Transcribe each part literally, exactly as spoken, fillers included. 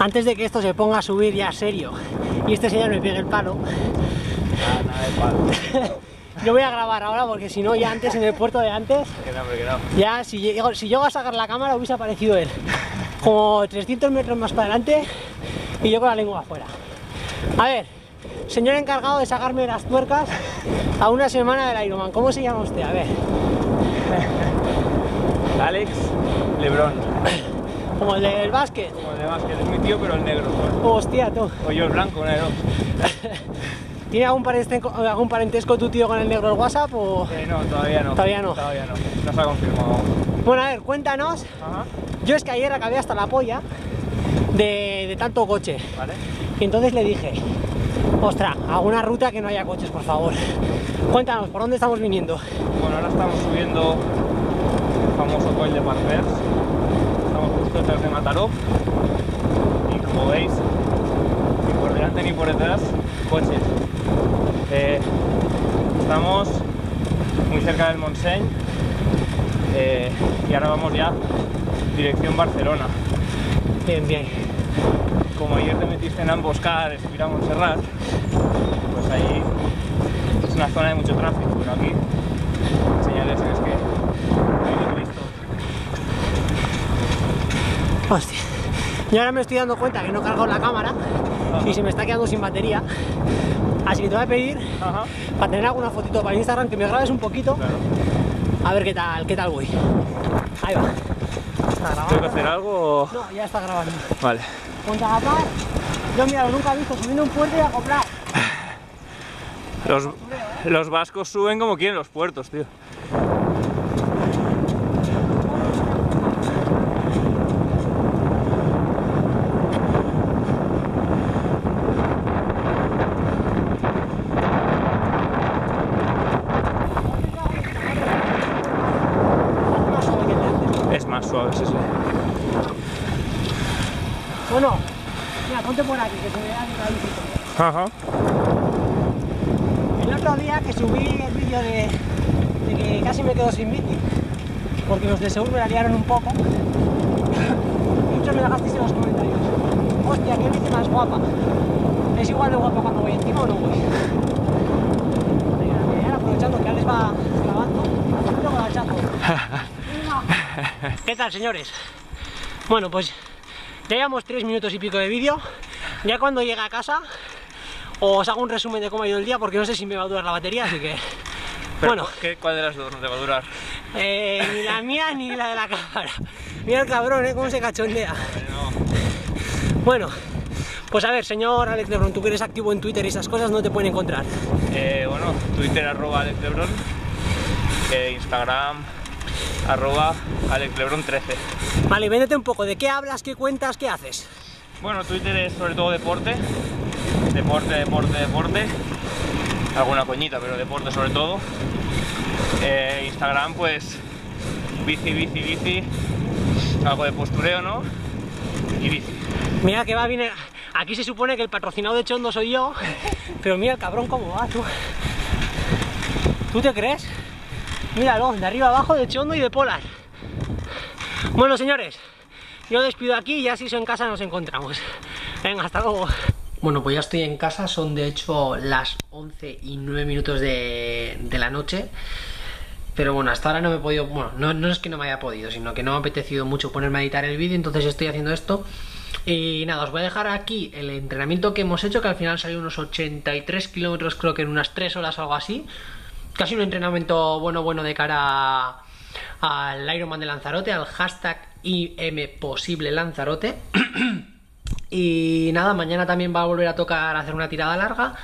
antes de que esto se ponga a subir ya serio y este señor me pegue el palo, yo voy a grabar ahora, porque si no, ya antes en el puerto de antes, ya si llego, si llego a sacar la cámara hubiese aparecido él como trescientos metros más para adelante y yo con la lengua afuera. A ver, señor encargado de sacarme las tuercas a una semana del Ironman, ¿cómo se llama usted? A ver. Alex Lebrón. Como el del básquet. Como el del básquet, es mi tío pero el negro. ¿No? Hostia, tú. O yo el blanco, una de dos. ¿Tiene algún parentesco, algún parentesco tu tío con el negro del WhatsApp o...? Eh, no, todavía no. Todavía no. Todavía no. No se ha confirmado. Bueno, a ver, cuéntanos. Ajá. Yo es que ayer acabé hasta la polla de, de tanto coche. Vale. Y entonces le dije, ostras, alguna ruta que no haya coches, por favor. Cuéntanos, ¿por dónde estamos viniendo? Bueno, ahora estamos subiendo el famoso coll de Barber. Estamos justo detrás de Mataró. Y como veis, ni por delante ni por detrás, coches. Eh, estamos muy cerca del Montseny eh, y ahora vamos ya dirección Barcelona. Bien, bien. Como ayer te metiste en la emboscada de subir a Montserrat, pues ahí es una zona de mucho tráfico, pero aquí, señores, es que hay de Cristo. Hostia. Yo ahora me estoy dando cuenta que no cargo la cámara. Ajá. Y se me está quedando sin batería. Así que te voy a pedir, ajá, para tener alguna fotito para Instagram, que me grabes un poquito. Claro. A ver qué tal, qué tal voy. Ahí va. ¿Tengo que hacer algo o...? No, ya está grabando. Vale. Contratar, yo mira, lo nunca he visto, subiendo un puerto y acoplar. Los, los vascos suben como quieren los puertos, tío. Es más suave, sí, sí. Bueno, mira, ponte por aquí, que se vea que está. Ajá. El otro día que subí el vídeo de, de que casi me quedo sin bici, porque los de Seúl me la liaron un poco, muchos me dejasteis en los comentarios. Hostia, qué bici más guapa. ¿Es igual de guapa cuando voy encima o no voy? Mira, aprovechando que Alex va grabando, luego la chato. ¿Qué tal, señores? Bueno, pues... ya llevamos tres minutos y pico de vídeo. Ya cuando llegue a casa os hago un resumen de cómo ha ido el día, porque no sé si me va a durar la batería, así que... Pero, bueno, ¿qué, ¿cuál de las dos no te va a durar? Eh, ni la mía ni la de la cámara. Mira el cabrón, ¿eh? Cómo se cachondea. No. Bueno, pues a ver, señor Alex Lebrón, tú que eres activo en Twitter y esas cosas, ¿no te pueden encontrar? Eh, bueno, Twitter arroba Alex Lebrón, eh, Instagram arroba Alex Lebrón trece. Vale, véndete un poco, ¿de qué hablas, qué cuentas, qué haces? Bueno, Twitter es sobre todo deporte, deporte, deporte, deporte, alguna coñita, pero deporte sobre todo. Eh, Instagram, pues, bici, bici, bici, algo de postureo, ¿no? Y bici. Mira que va bien, aquí se supone que el patrocinado de Etxeondo soy yo, pero mira el cabrón cómo va, tú. ¿Tú te crees? Míralo, de arriba abajo, de Etxeondo y de Polar. Bueno, señores, yo despido aquí y ya si soy en casa nos encontramos. Venga, hasta luego. Bueno, pues ya estoy en casa, son de hecho las once y nueve minutos de, de la noche. Pero bueno, hasta ahora no me he podido... Bueno, no, no es que no me haya podido, sino que no me ha apetecido mucho ponerme a editar el vídeo, entonces estoy haciendo esto. Y nada, os voy a dejar aquí el entrenamiento que hemos hecho, que al final salió unos ochenta y tres kilómetros, creo que en unas tres horas o algo así. Casi un entrenamiento bueno, bueno de cara a... al Ironman de Lanzarote, al hashtag I M posible Lanzarote. Y nada, mañana también va a volver a tocar hacer una tirada larga.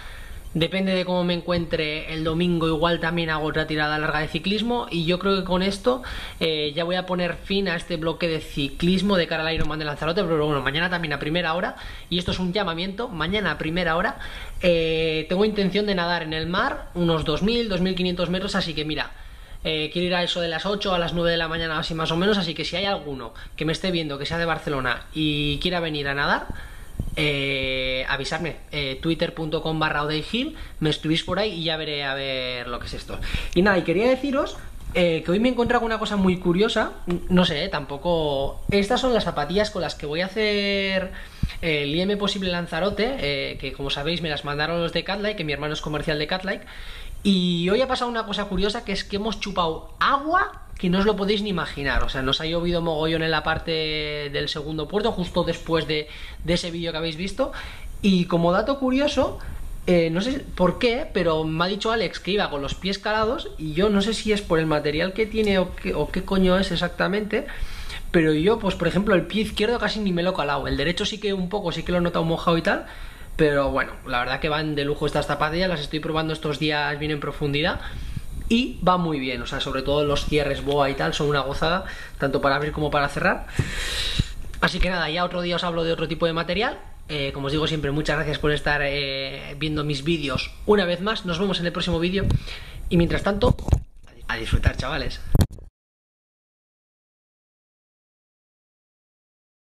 Depende de cómo me encuentre el domingo, igual también hago otra tirada larga de ciclismo. Y yo creo que con esto eh, ya voy a poner fin a este bloque de ciclismo de cara al Ironman de Lanzarote. Pero bueno, mañana también a primera hora, y esto es un llamamiento, mañana a primera hora eh, tengo intención de nadar en el mar unos dos mil, dos mil quinientos metros. Así que mira, Eh, quiero ir a eso de las ocho a las nueve de la mañana, así más o menos. Así que si hay alguno que me esté viendo, que sea de Barcelona y quiera venir a nadar, eh, avisadme, eh, twitter punto com barra Odeigil, me escribís por ahí y ya veré a ver lo que es esto. Y nada, y quería deciros eh, que hoy me he encontrado una cosa muy curiosa. No sé, eh, tampoco... Estas son las zapatillas con las que voy a hacer el IMposible Lanzarote, eh, que como sabéis me las mandaron los de Catlike, que mi hermano es comercial de Catlike. Y hoy ha pasado una cosa curiosa, que es que hemos chupado agua que no os lo podéis ni imaginar. O sea, nos ha llovido mogollón en la parte del segundo puerto, justo después de, de ese vídeo que habéis visto. Y como dato curioso, eh, no sé por qué, pero me ha dicho Alex que iba con los pies calados, y yo no sé si es por el material que tiene o, que, o qué coño es exactamente, pero yo, pues por ejemplo, el pie izquierdo casi ni me lo he calado, el derecho sí que un poco, sí que lo he notado mojado y tal. Pero bueno, la verdad que van de lujo estas zapatillas, las estoy probando estos días bien en profundidad y va muy bien. O sea, sobre todo los cierres boa y tal son una gozada, tanto para abrir como para cerrar. Así que nada, ya otro día os hablo de otro tipo de material. Eh, como os digo siempre, muchas gracias por estar eh, viendo mis vídeos una vez más. Nos vemos en el próximo vídeo y mientras tanto, a disfrutar, chavales.